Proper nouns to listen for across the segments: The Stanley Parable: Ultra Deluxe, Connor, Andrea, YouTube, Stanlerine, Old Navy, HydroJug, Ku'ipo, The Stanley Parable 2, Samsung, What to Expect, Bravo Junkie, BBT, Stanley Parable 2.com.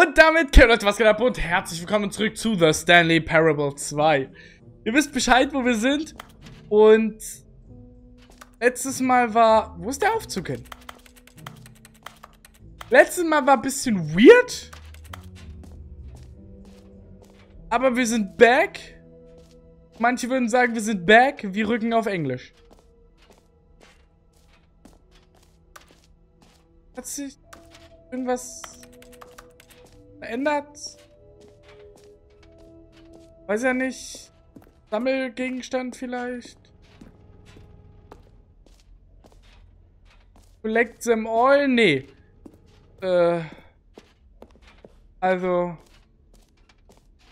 Und damit, Leute, was geht ab und herzlich willkommen zurück zu The Stanley Parable 2. Ihr wisst Bescheid, wo wir sind. Und letztes Mal war... Wo ist der Aufzug hin? Letztes Mal war ein bisschen weird. Aber wir sind back. Manche würden sagen, wir sind back. Wir rücken auf Englisch. Hat sich irgendwas verändert? Weiß ja nicht. Sammelgegenstand vielleicht. Collect them all? Nee. Also.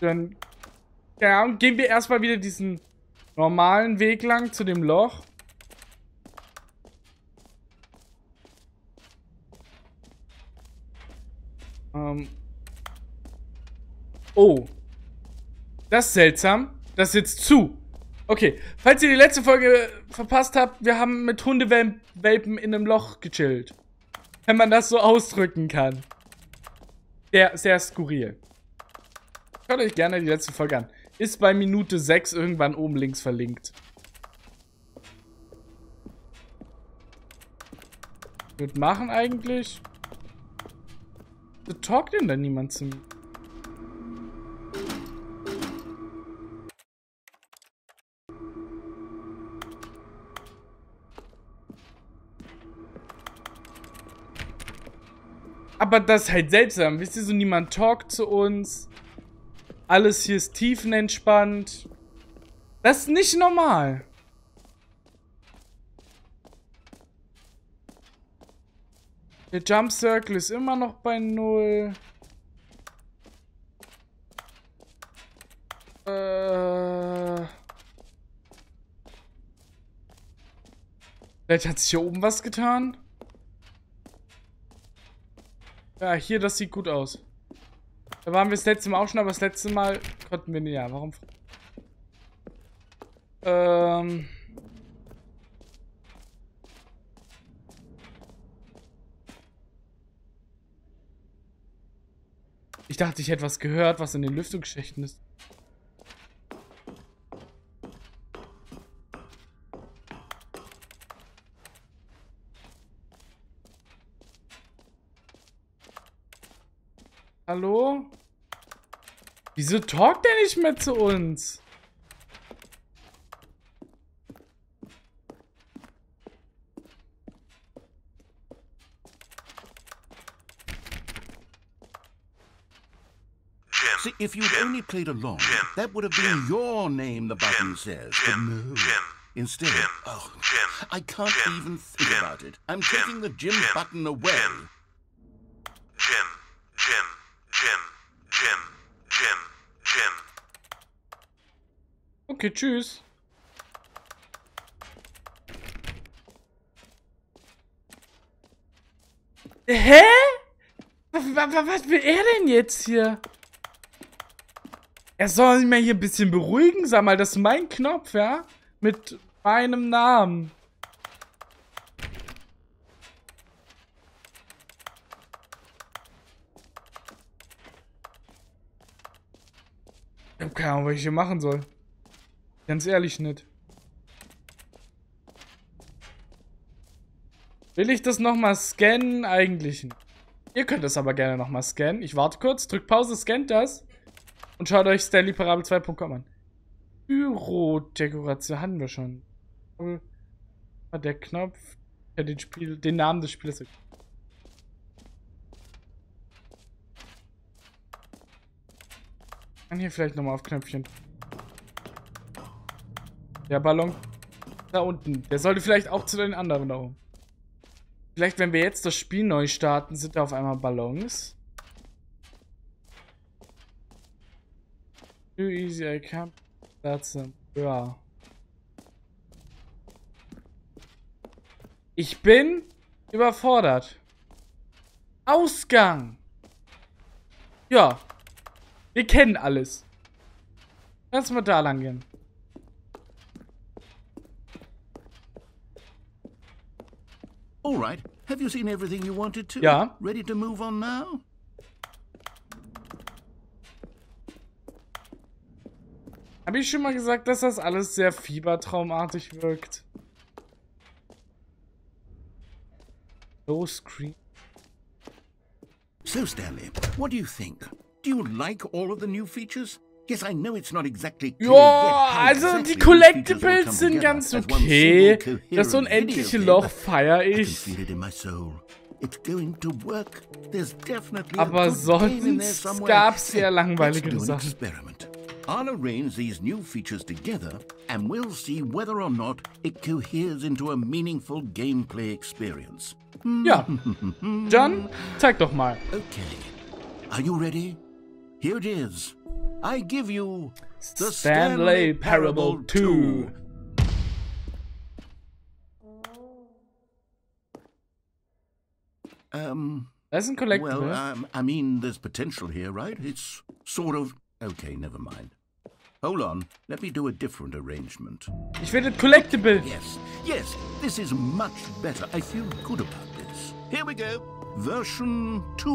Dann ja, gehen wir erstmal wieder diesen normalen Weg lang zu dem Loch. Oh. Das ist seltsam. Das ist jetzt zu. Okay. Falls ihr die letzte Folge verpasst habt, wir haben mit Hundewelpen in einem Loch gechillt. Wenn man das so ausdrücken kann. Sehr skurril. Schaut euch gerne die letzte Folge an. Ist bei Minute 6 irgendwann oben links verlinkt. Wird machen eigentlich. Wieso talkt denn da niemand zu mir? Aber das ist halt seltsam. Wisst ihr, so niemand talkt zu uns. Alles hier ist tiefenentspannt. Das ist nicht normal. Der Jump Circle ist immer noch bei 0. Vielleicht hat sich hier oben was getan. Ja, hier, das sieht gut aus. Da waren wir das letzte Mal auch schon, aber das letzte Mal konnten wir nicht. Ja, warum? Ich dachte, ich hätte was gehört, was in den Lüftungsschächten ist. Hallo? Wieso talkt der nicht mehr zu uns? See, if you'd only played along, that would have been your name, the button says. But no. Instead, oh, I can't even think about it. I'm taking the gym button away. Okay, tschüss. Hä? Was will er denn jetzt hier? Er soll mich hier ein bisschen beruhigen, sag mal, das ist mein Knopf, ja? Mit meinem Namen. Ich hab keine Ahnung, was ich hier machen soll. Ganz ehrlich nicht. Will ich das nochmal scannen? Eigentlich nicht. Ihr könnt das aber gerne nochmal scannen. Ich warte kurz, drückt Pause, scannt das. Und schaut euch Stanley Parable 2.com an. Bürodekoration hatten wir schon. Der Knopf, der den Namen des Spielers. Kann hier vielleicht nochmal auf Knöpfchen. Der Ballon da unten. Der sollte vielleicht auch zu den anderen da oben. Vielleicht, wenn wir jetzt das Spiel neu starten, sind da auf einmal Ballons. Too easy, I can't. That's it. Ja. Ich bin überfordert. Ausgang. Ja. Wir kennen alles. Lass mal da lang gehen. All right. Have you seen everything you wanted to? Yeah. Ready to move on now? Habe ich schon mal gesagt, dass das alles sehr fiebertraumartig wirkt? No screen. So, Stanley, what do you think? Do you like all of the new features? Yes, I know it's not exactly clear. Ja, also die Collectibles sind ganz okay. Das unendliche Loch feiere ich. Aber sonst gab es sehr langweilige Sachen. I'll arrange these new features together and we'll see whether or not it coheres into a meaningful gameplay experience. Ja, John, zeig doch mal. Okay, are you ready? Here it is. I give you the Stanley Parable 2. That's a collectible. Well, I mean, there's potential here, right? It's sort of... Okay, never mind. Hold on, let me do a different arrangement. Ich will das collectible. Yes, yes, this is much better. I feel good about this. Here we go. Version 2.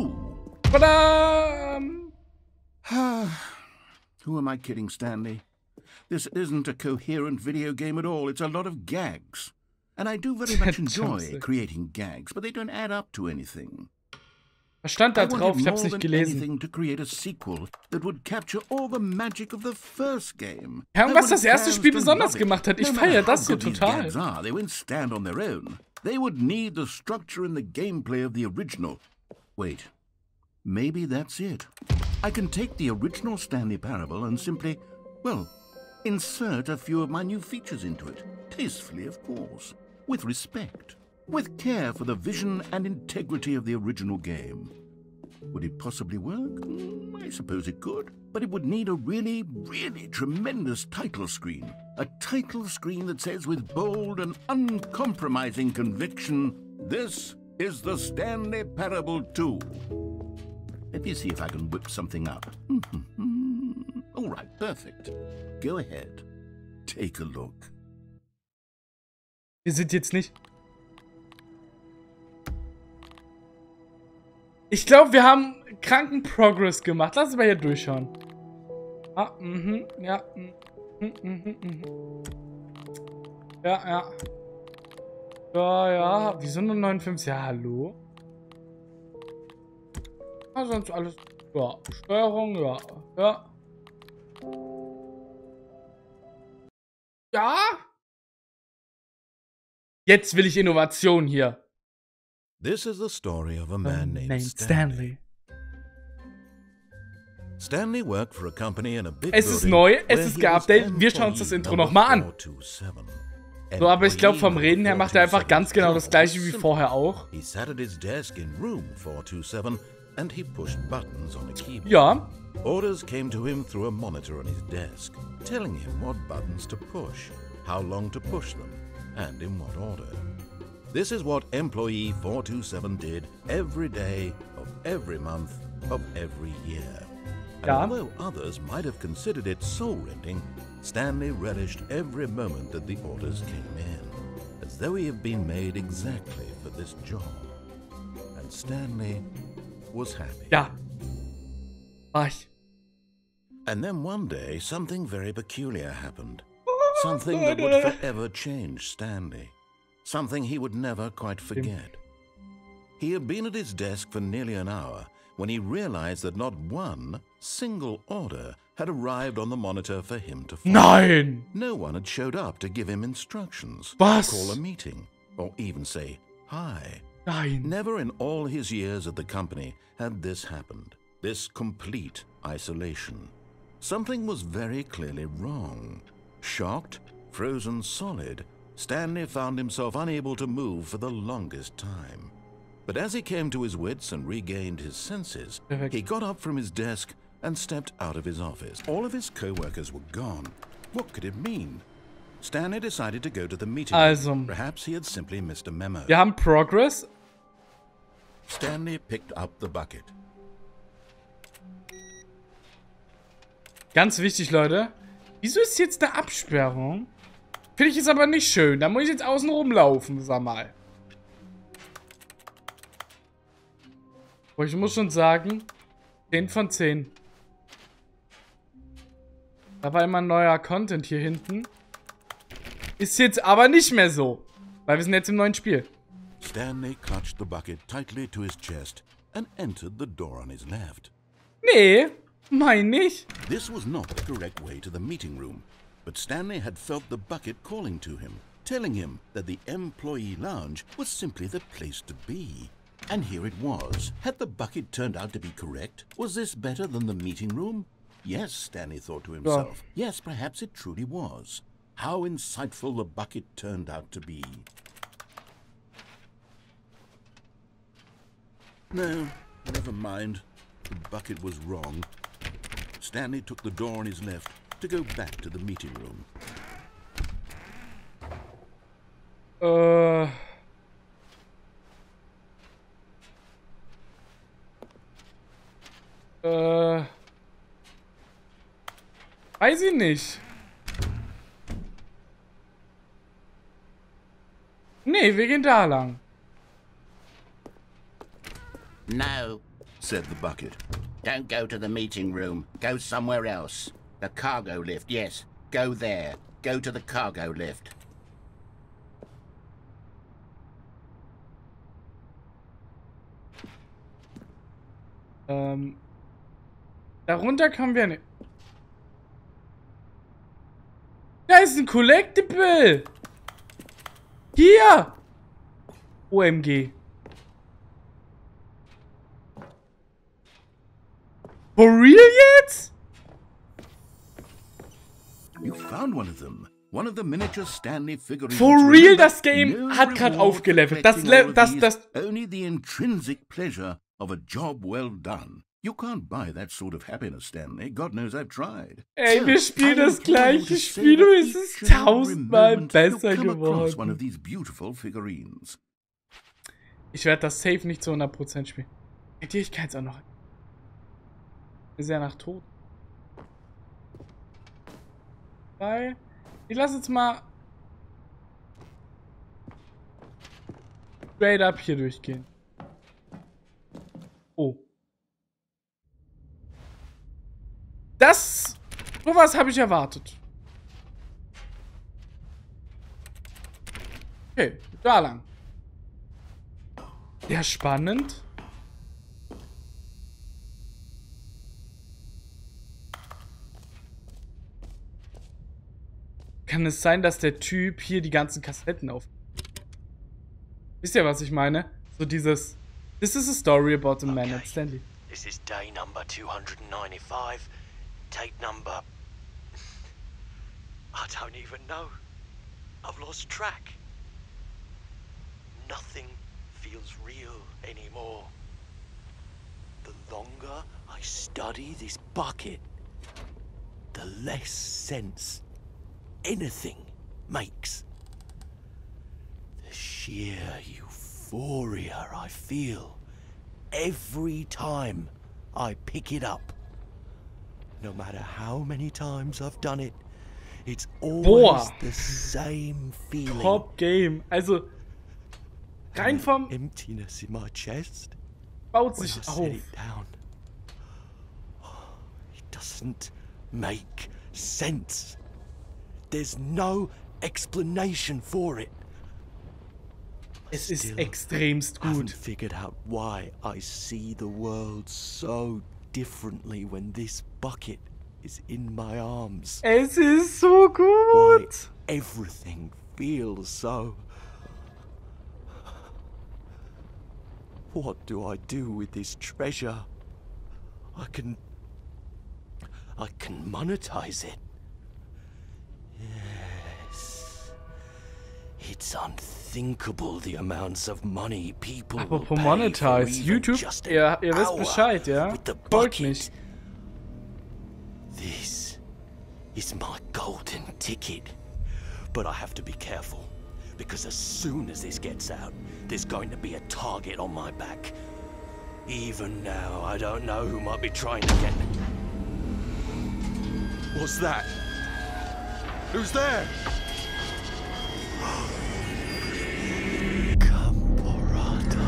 Who am I kidding, Stanley? This isn't a coherent video game at all. It's a lot of gags. And I do very much enjoy creating gags, but they don't add up to anything. Was stand da drauf? Ich hab's nicht gelesen. Ja, und was das erste Spiel besonders gemacht hat. Ich feiere das hier total. They would need the structure and the gameplay of the original. Wait. Maybe that's it. I can take the original Stanley Parable and simply, well, insert a few of my new features into it. Tastefully, of course. With respect. With care for the vision and integrity of the original game. Would it possibly work? I suppose it could. But it would need a really, really tremendous title screen. A title screen that says with bold and uncompromising conviction, this is the Stanley Parable 2. Let me see if I can whip something up. All right, perfect. Go ahead. Take a look. Wir sind jetzt nicht... Ich glaube, wir haben kranken Progress gemacht. Lass uns mal hier durchschauen. Ah, ja. Ja. Ja. Wieso nur 59? Ja, hallo? Ja, sonst alles. Ja, Steuerung, ja. Ja. Ja? Jetzt will ich Innovation hier. This is the story of a man named Stanley. Stanley worked for a company in a big building. Es ist neu, es ist geupdatet. Wir schauen uns das Intro nochmal an. So, aber ich glaube, vom Reden her macht er einfach ganz genau das gleiche wie vorher auch. Ja. Orders came to him through a monitor on his desk, telling him what buttons to push, how long to push them, and in what order. This is what employee 427 did every day of every month of every year. And although others might have considered it soul-rending, Stanley relished every moment that the orders came in, as though he had been made exactly for this job. And Stanley was happy. Yeah. Nice. And then one day, something very peculiar happened. Something that would forever change Stanley. Something he would never quite forget. He had been at his desk for nearly an hour when he realized that not one single order had arrived on the monitor for him to follow. Nein! No one had showed up to give him instructions, call a meeting, or even say hi. Nein. Never in all his years at the company had this happened. This complete isolation. Something was very clearly wrong. Shocked, frozen solid, Stanley found himself unable to move for the longest time. But as he came to his wits and regained his senses, he got up from his desk and stepped out of his office. All of his co-workers were gone. What could it mean? Stanley decided to go to the meeting. Perhaps he had simply missed a memo. Wir haben Progress. Stanley picked up the bucket. Ganz wichtig, Leute. Wieso ist jetzt eine Absperrung? Finde ich jetzt aber nicht schön. Da muss ich jetzt außen rumlaufen, sag mal. Aber ich muss schon sagen, 10 von 10. Da war immer neuer Content hier hinten. Ist jetzt aber nicht mehr so. Weil wir sind jetzt im neuen Spiel. Stanley clutched the bucket tightly to his chest and entered the door on his left. Nee, mein nicht. This was not the correct way to the meeting room, but Stanley had felt the bucket calling to him, telling him that the employee lounge was simply the place to be. And here it was. Had the bucket turned out to be correct? Was this better than the meeting room? Yes, Stanley thought to himself. Ja. Yes, perhaps it truly was. How insightful the bucket turned out to be. No, never mind. The bucket was wrong. Stanley took the door on his left to go back to the meeting room. Weiß ich nicht. Nee, wir gehen da lang. No, said the bucket. Don't go to the meeting room. Go somewhere else. The cargo lift, yes. Go there. Go to the cargo lift. Darunter kommen wir nicht. Da ist ein Collectible! Hier! OMG. For real yet? You found one of them. One of the miniature Stanley figurines. For real, das Game hat gerade aufgelevelt. Das only the intrinsic pleasure of a job well done. You can't buy that sort of happiness, Stanley. God knows I've tried. Ey, wir spielen das gleiche Spiel und es ist tausendmal besser geworden. Ich werde das safe nicht zu 100% spielen. Ich kann es auch noch. Ist ja nach Tod. Weil ich lasse jetzt mal straight up hier durchgehen. Oh. Das... Sowas habe ich erwartet. Okay, da lang. Ja, spannend. Kann es sein, dass der Typ hier die ganzen Kassetten auf... Wisst ihr, was ich meine? So dieses... This is a story about a man at Stanley. This is day number 295. Tape number... I don't even know. I've lost track. Nothing feels real anymore. The longer I study this bucket, the less sense anything makes. The sheer euphoria I feel every time I pick it up. No matter how many times I've done it, it's always the same feeling. Top game. Also, rein vom emptiness in my chest baut sich auf. It doesn't make sense. There's no explanation for it. Es ist extremst gut. I haven't figured out why I see the world so differently when this bucket is in my arms. Es ist so gut. Why everything feels so. What do I do with this treasure? I can monetize it. Yes. It's unthinkable the amounts of money people will monetize. YouTube, just ihr wisst Bescheid, ja? Folgt mich. This is my golden ticket. But I have to be careful, because as soon as this gets out, there's going to be a target on my back. Even now, I don't know who might be trying to get me. What's that? Who's there? Camporata.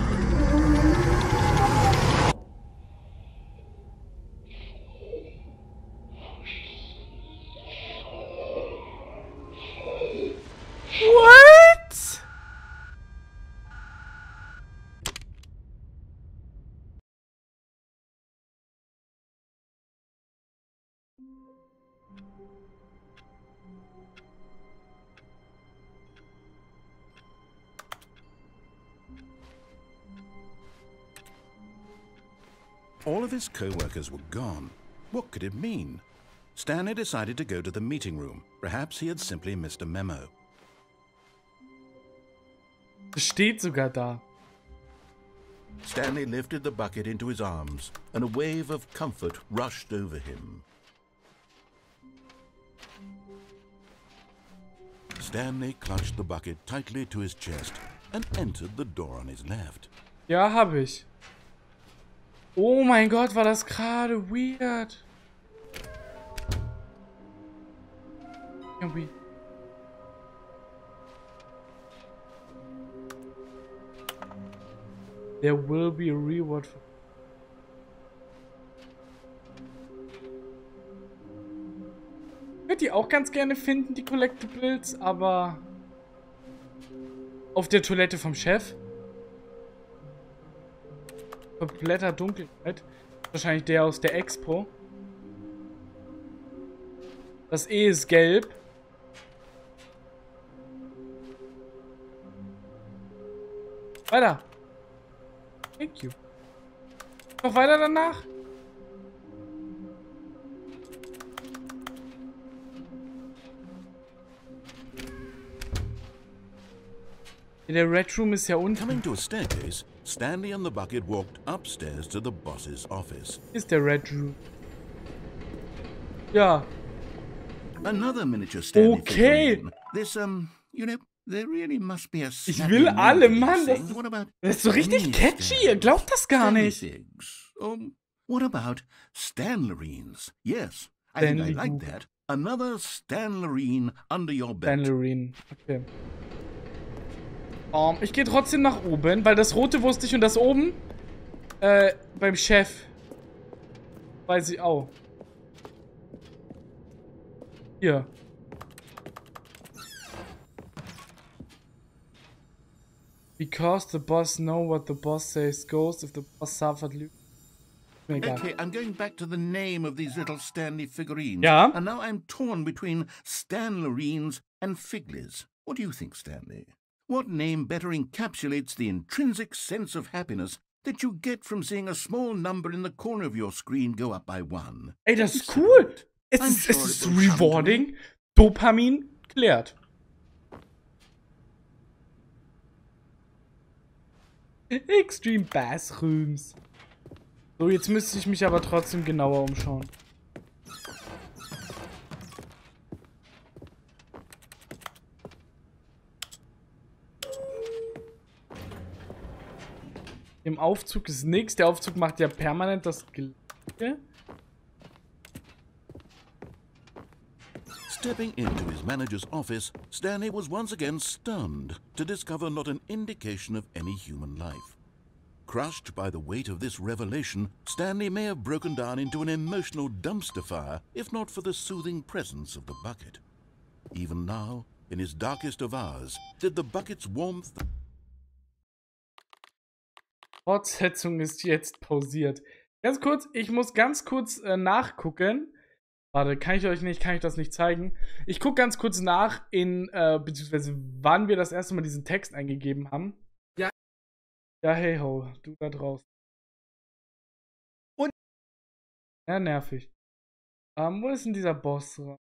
All of his co-workers were gone. What could it mean? Stanley decided to go to the meeting room. Perhaps he had simply missed a memo. Steht sogar da. Stanley lifted the bucket into his arms, and a wave of comfort rushed over him. Stanley clutched the bucket tightly to his chest and entered the door on his left. Ja, hab ich. Oh mein Gott, war das gerade weird. Irgendwie. There will be a reward for... Ich würde die auch ganz gerne finden, die Collectibles, aber... Auf der Toilette vom Chef? Kompletter Dunkelheit. Wahrscheinlich der aus der Expo. Das E ist gelb. Weiter. Thank you. Noch weiter danach? Der Red Room ist ja unten. Coming to a staircase, Stanley and the bucket walked upstairs to the boss's office. Ist der Red Room. Ja. Another miniature Stanley. Okay. This you know, there really must be a... Ich will alle, Mann, das ist so richtig catchy, ihr glaubt das gar nicht. What about Stanlerines? Yes, I think I like that. Another Stanlerine under your bed. Stanlerine, okay. Ich gehe trotzdem nach oben, weil das Rote wusste ich und das oben, beim Chef, weiß ich auch. Hier. Because the boss know what the boss says goes. If the boss suffered, lose. Okay, I'm going back to the name of these little Stanley figurines. Yeah. And now I'm torn between Stanlerines and Figlies. What do you think, Stanley? What name better encapsulates the intrinsic sense of happiness that you get from seeing a small number in the corner of your screen go up by one? Ey, das ist cool. Es ist rewarding. Dopamin klärt. Extreme Bathrooms. So, jetzt müsste ich mich aber trotzdem genauer umschauen. Im Aufzug ist nichts. Der Aufzug macht ja permanent das Gleiche. Stepping into his manager's office, Stanley was once again stunned to discover not an indication of any human life. Crushed by the weight of this revelation, Stanley may have broken down into an emotional dumpster fire, if not for the soothing presence of the bucket. Even now, in his darkest of hours, did the bucket's warmth... Fortsetzung ist jetzt pausiert. Ganz kurz, ich muss ganz kurz nachgucken. Warte, kann ich das nicht zeigen? Ich gucke ganz kurz nach in, beziehungsweise wann wir das erste Mal diesen Text eingegeben haben. Ja. Ja, hey ho, du da draußen. Und. Ja, nervig. Wo ist denn dieser Boss? Waren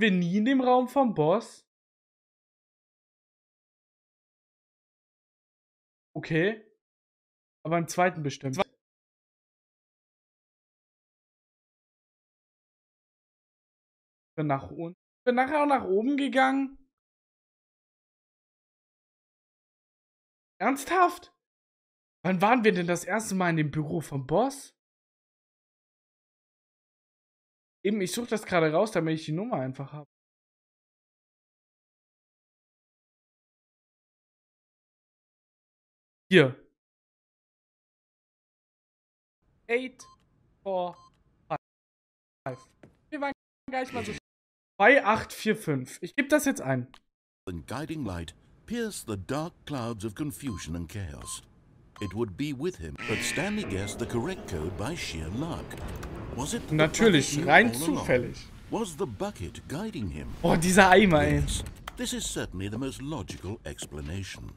wir nie in dem Raum vom Boss? Okay. Aber im zweiten bestimmt. Nach unten. Ich bin nachher auch nach oben gegangen. Ernsthaft? Wann waren wir denn das erste Mal in dem Büro vom Boss? Eben, ich suche das gerade raus, damit ich die Nummer einfach habe. Hier. 8, 4, 5. Wir waren gar nicht mal so. 2845. Ich gebe das jetzt ein. The guiding light pierced the dark clouds of confusion and chaos. it would be with him. But Stanley guessed the correct code by sheer luck. Was it natürlich, rein zufällig. Was the bucket guiding him? Oh, dieser Eimer, ey. This is certainly the most logical explanation.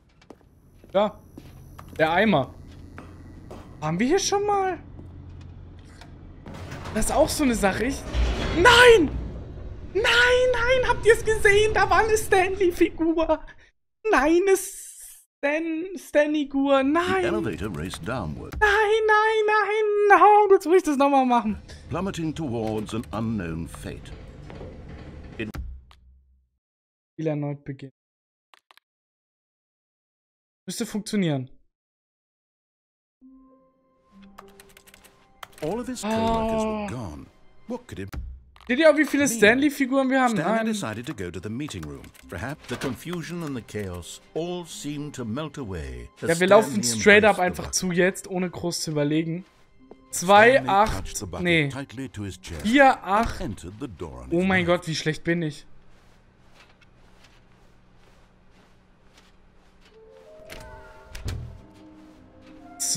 Ja, der Eimer. Haben wir hier schon mal? Das ist auch so eine Sache. Nein! Nein, nein, habt ihr es gesehen? Da war eine Stanley-Figur. Nein, es Stanley-Figur. Nein. The elevator raced downward. Nein, nein, nein. No, jetzt will ich das nochmal machen. Plummeting towards an unknown fate. Spiel erneut beginnen. Müsste funktionieren. All of his coworkers were gone. What could it be? Seht ihr auch, wie viele Stanley-Figuren wir haben? Stanley decided to go to the meeting room. Perhaps the confusion and the chaos all seemed to melt away. Ja, wir laufen straight up einfach zu jetzt, ohne groß zu überlegen. 2, 8, nee. 4, 8. Oh mein Gott, wie schlecht bin ich.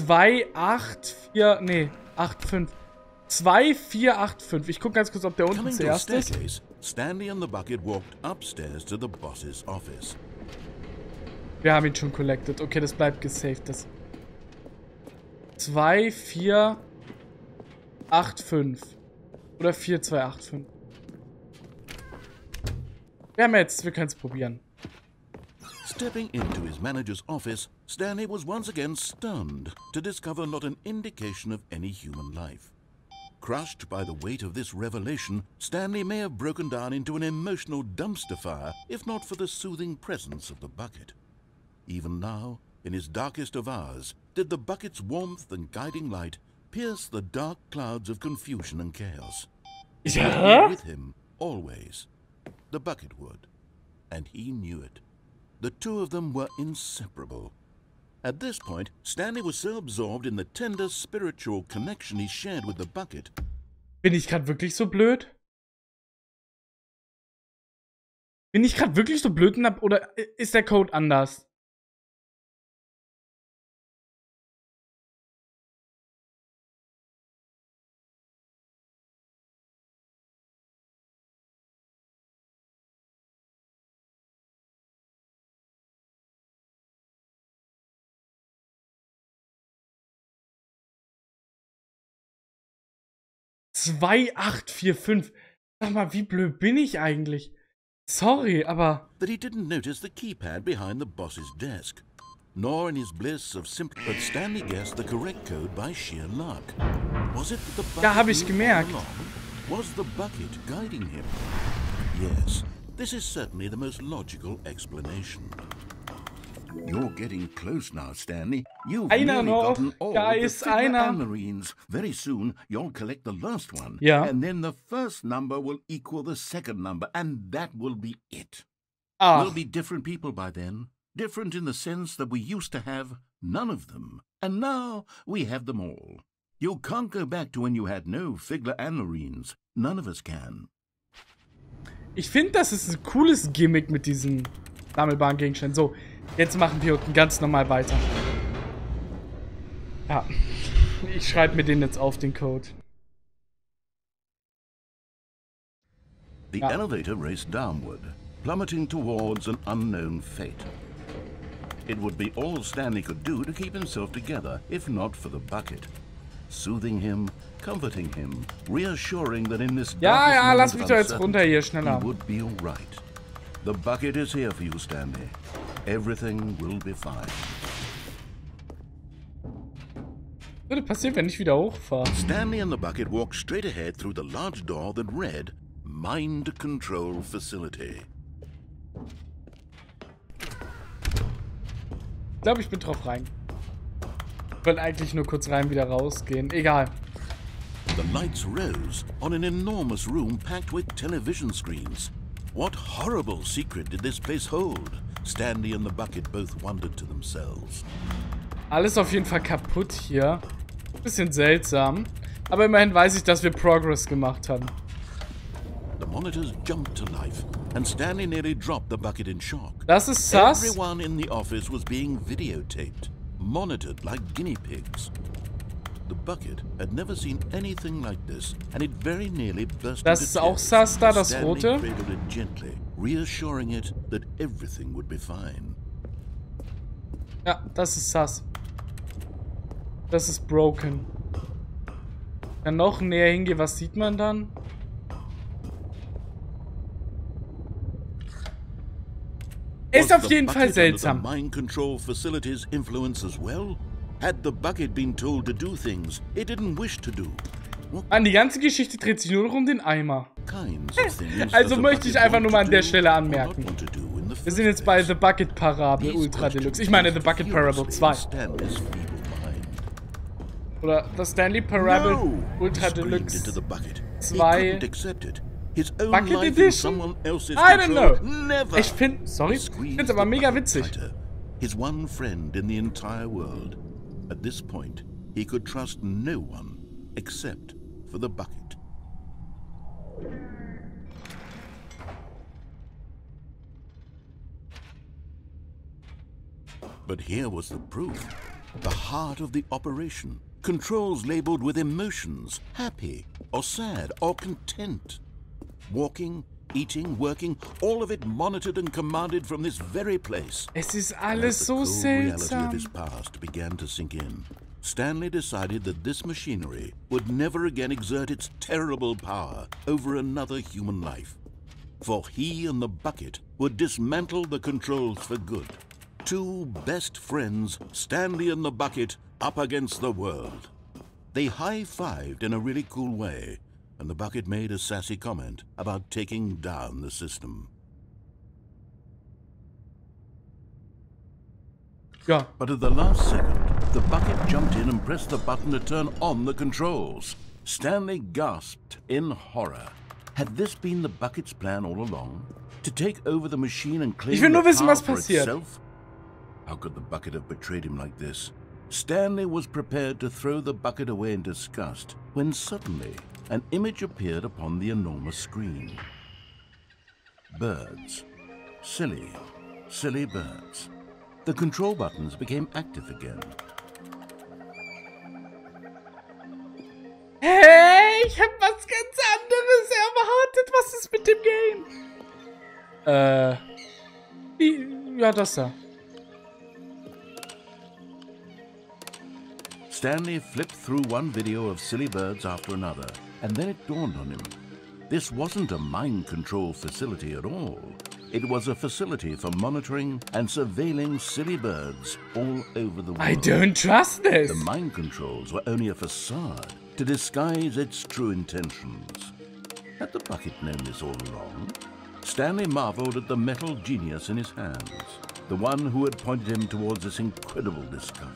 Nee, 8, 5. 2, 4, 8, 5. Ich guck ganz kurz, ob der unten zuerst ist. Wir haben ihn schon collected. Okay, das bleibt gesaved. 2, 4, 8, 5. Oder 4, 2, 8, 5. Wir haben jetzt, wir können es probieren. Stepping into his manager's office, Stanley was once again stunned to discover not an indication of any human life. Crushed by the weight of this revelation, Stanley may have broken down into an emotional dumpster fire, if not for the soothing presence of the bucket. Even now, in his darkest of hours, did the bucket's warmth and guiding light pierce the dark clouds of confusion and chaos. Stanley with him, always. The bucket would. And he knew it. The two of them were inseparable. At this point, Stanley was so absorbed in the tender spiritual connection he shared with the bucket. Bin ich gerade wirklich so blöd? Bin ich gerade wirklich so blöd oder ist der Code anders? Sag mal, wie blöd bin ich eigentlich? Sorry, aber. But he didn't notice the keypad behind the boss's desk, nor in his bliss of simple. But Stanley guessed the correct code by sheer luck. Was it the bucket? Da habe ich gemerkt. Was the bucket guiding him? Yes, this is certainly the most logical explanation. You're getting close now, Stanley. You've nearly gotten all the marines. Very soon, you'll collect the last one. Yeah. And then the first number will equal the second number, and that will be it. We'll be different people by then. Different in the sense that we used to have none of them. And now we have them all. You can't go back to when you had no Figler and marines. None of us can. Ich finde, das ist ein cooles Gimmick mit diesen sammelbaren Gegenständen. So. Jetzt machen wir unten ganz normal weiter. Ja, ich schreibe mir den jetzt auf, den Code. The elevator raced downward, plummeting towards an unknown fate. It would be all Stanley could do to keep himself together, if not for the bucket. Soothing him, comforting him, reassuring that in this darkest moment lass mich doch jetzt runter hier, schneller. He would be all right. The bucket is here for you, Stanley. Everything will be fine. Was würde passieren, wenn ich wieder hochfahre? Stanley and the bucket walked straight ahead through the large door that read Mind Control Facility. Ich glaube, ich bin drauf rein. Ich wollte eigentlich nur kurz rein, wieder rausgehen. Egal. The lights rose on an enormous room packed with television screens. What horrible secret did this place hold? Stanley and the bucket both wondered to themselves. Alles auf jeden Fall kaputt hier. Bisschen seltsam. Aber immerhin weiß ich, dass wir Progress gemacht haben. The monitors jumped to life and Stanley nearly dropped the bucket in shock. Das ist sus. Everyone in the office was being videotaped. monitored like guinea pigs. The bucket had never seen anything like this, and it very nearly burst into tears. Stanley cradled it gently, reassuring it that everything would be fine. Ja, das ist sass. Das ist broken. Dann noch näher hingehe, was sieht man dann? Ist auf jeden Fall seltsam. Mind control facilities influence as well? Had the bucket been told to do things it didn't wish to do. An die ganze Geschichte dreht sich nur noch um den Eimer. Also möchte ich einfach nur mal an der Stelle anmerken. Wir sind jetzt bei The Bucket Parable Ultra Deluxe. Ich meine The Bucket Parable 2. Oder The Stanley Parable Ultra Deluxe 2. Bucket Edition? I don't know. Ich finde, sorry, ich finde es aber mega witzig. His one friend in the entire world. At this point, he could trust no one except for the bucket. But here was the proof. The heart of the operation. Controls labeled with emotions, happy or sad or content. Walking, eating, working, all of it monitored and commanded from this very place. Es ist alles so seltsam. As the cold reality of his past began to sink in, Stanley decided that this machinery would never again exert its terrible power over another human life. For he and the bucket would dismantle the controls for good. Two best friends, Stanley and the bucket, up against the world. They high-fived in a really cool way, and the bucket made a sassy comment about taking down the system. Yeah. But at the last second, the bucket jumped in and pressed the button to turn on the controls. Stanley gasped in horror. Had this been the bucket's plan all along? To take over the machine and claim the power for itself? How could the bucket have betrayed him like this? Stanley was prepared to throw the bucket away in disgust when suddenly an image appeared upon the enormous screen. Birds. Silly, silly birds. The control buttons became active again. Hey, ich hab was ganz anderes erwartet. Was ist mit dem Game? Ja, das da. Stanley flipped through one video of silly birds after another. And then it dawned on him. This wasn't a mind control facility at all. It was a facility for monitoring and surveilling silly birds all over the world. I don't trust this! The mind controls were only a facade to disguise its true intentions. Had the bucket known this all along? Stanley marveled at the metal genius in his hands, the one who had pointed him towards this incredible discovery.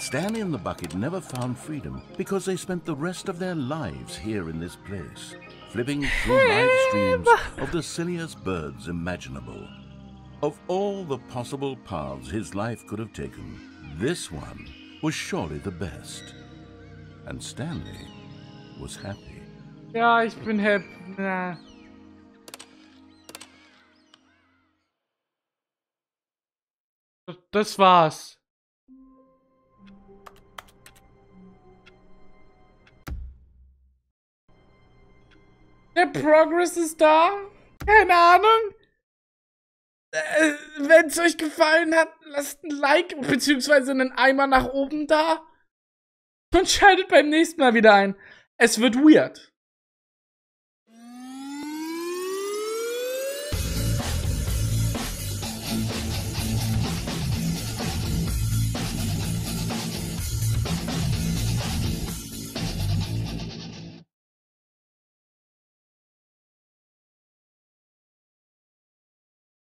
Stanley and the bucket never found freedom because they spent the rest of their lives here in this place, flipping through live streams of the silliest birds imaginable. Of all the possible paths his life could have taken, this one was surely the best. And Stanley was happy. Ja, ich bin happy. Nah. Das war's. Der Progress ist da. Keine Ahnung. Wenn es euch gefallen hat, lasst ein Like bzw. einen Eimer nach oben da. Und schaltet beim nächsten Mal wieder ein. Es wird weird.